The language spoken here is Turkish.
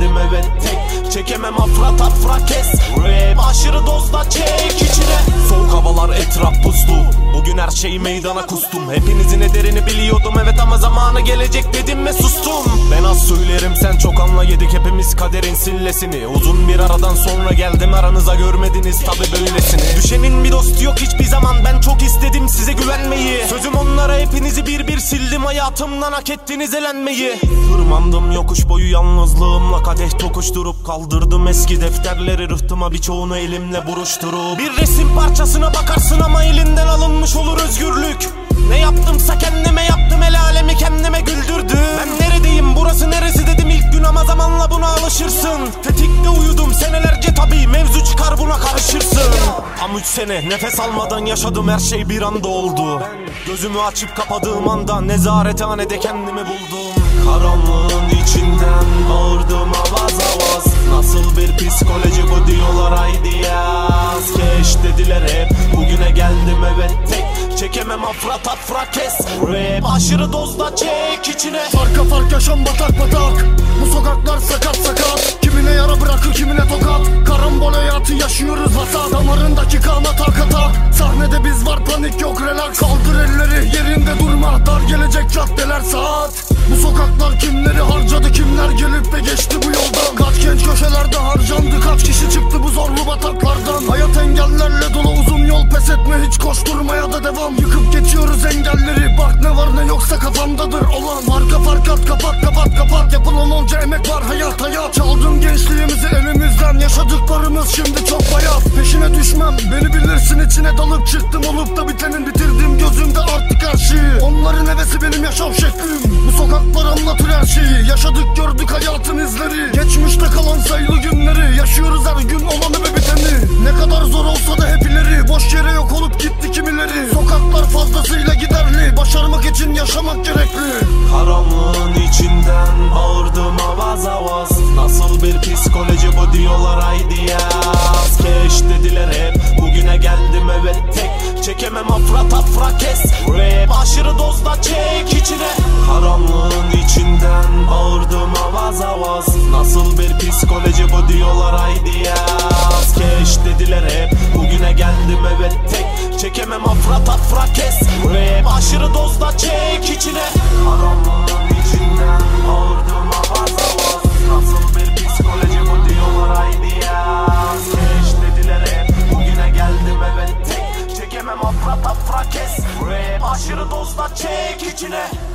geldim evet tek. Çekemem afra tafra kes, rap aşırı dozda çek içine. Soğuk havalar, etraf puslu, bugün her şeyi meydana kustum. Hepinizin ederini biliyordum evet, ama zamanı gelecek dedim ve sustum. Ben az söylerim, sen çok anla, yedik hepimiz kaderin sillesini. Uzun bir aradan sonra geldim aranıza, görmediniz tabi böylesini. Düşenin bir dostu yok hiçbir zaman, ben çok istedim size güvenmeyi. Sözüm onlara, hepinizi bir bir sildim, hayatımdan hak ettiniz elenmeyi. Tırmandım yokuş boyu yalnızlığımla, kadeh tokuşturup kaldırdım eski defterleri. Rıhtıma birçoğunu elimle buruşturup bir resim parçasına bakarsın ama elinden alınmış olur özgürlük. Ne yaptımsa kendime yaptım, el alemi kendime güldürdüm. Ben neredeyim, burası neresi dedim ilk gün, ama zamanla buna alışırsın. Tetikte uyudum senelerce tabi, mevzu çıkar buna karışırsın. Tam 3 sene nefes almadan yaşadım, her şey bir anda oldu. Gözümü açıp kapadığım anda nezarethanede kendimi buldum. Karanlığın içinden bağırdım avaz avaz, nasıl bir psikoloji bu diyorlar haydi yaz. Keş dediler hep, bugüne geldim evet tek. Çekemem afra tafra kes, rap aşırı dozda çek içine. Farka fark yaşam batak batak, bu sokaklar sakat sakat. Kimine yara bırakır kimine tokat, karambol hayatı yaşıyoruz vasat. Damarındaki kana taka tak, sahnede biz var panik yok relax. Kaldır elleri yerinde durma, dar gelecek caddeler saat. Bu sokaklar kimleri harcadı, kimler gelip de geçti bu yoldan. Kaç genç köşelerde harcandı, kaç kişi çıktı bu zorlu bataklardan. Hayat engellerle dolu, uzun yol pes etme, hiç koşturmaya da devam. Yıkıp geçiyoruz engelleri, bak ne var ne yoksa kafamdadır olan. Farka fark at, kapat kapat kapat, yapılan onca emek var hayat hayat. Çaldım gençliğimizi elimizden, yaşadıklarımız şimdi çok bayat. Peşine düşmem beni bilirsin, içine dalıp çıktım olup da bitenin, bitirdim gözümde artık her şeyi. Onların hevesi benim yaşam şeklim, bu sokaklar anlatır her şeyi. Yaşadık gördük hayatın izleri, geçmişte kalan sayılı günleri. Yaşıyoruz her gün olanı ve biteni, ne kadar zor olsa da hep ileri. Boş yere yok olup gitti kimileri, sokaklar fazlasıyla giderli, başarmak için yaşamak gerekli. Karanlığın içinden bağırdım avaz avaz, nasıl bir psikoloji bu diyorlar haydi yaz. Keş dediler hep, bugüne geldim evet tek. Çekemem afra tafra kes, rap aşırı dozda çek içine. Karanlığın içinden bağırdım avaz avaz, nasıl bir psikoloji bu diyorlar haydi yaz. Keş dediler hep, bugüne geldim evet tek. Çekemem afra tafra kes, rap aşırı dozda çek içine. Karanlığın içinden bağırdım avaz avaz, nasıl bir psikoloji bu diyorlar haydi yaz. Keş dediler hep, bugüne geldim evet tek. Çekemem afra tafra kes, rap aşırı dozda çek içine.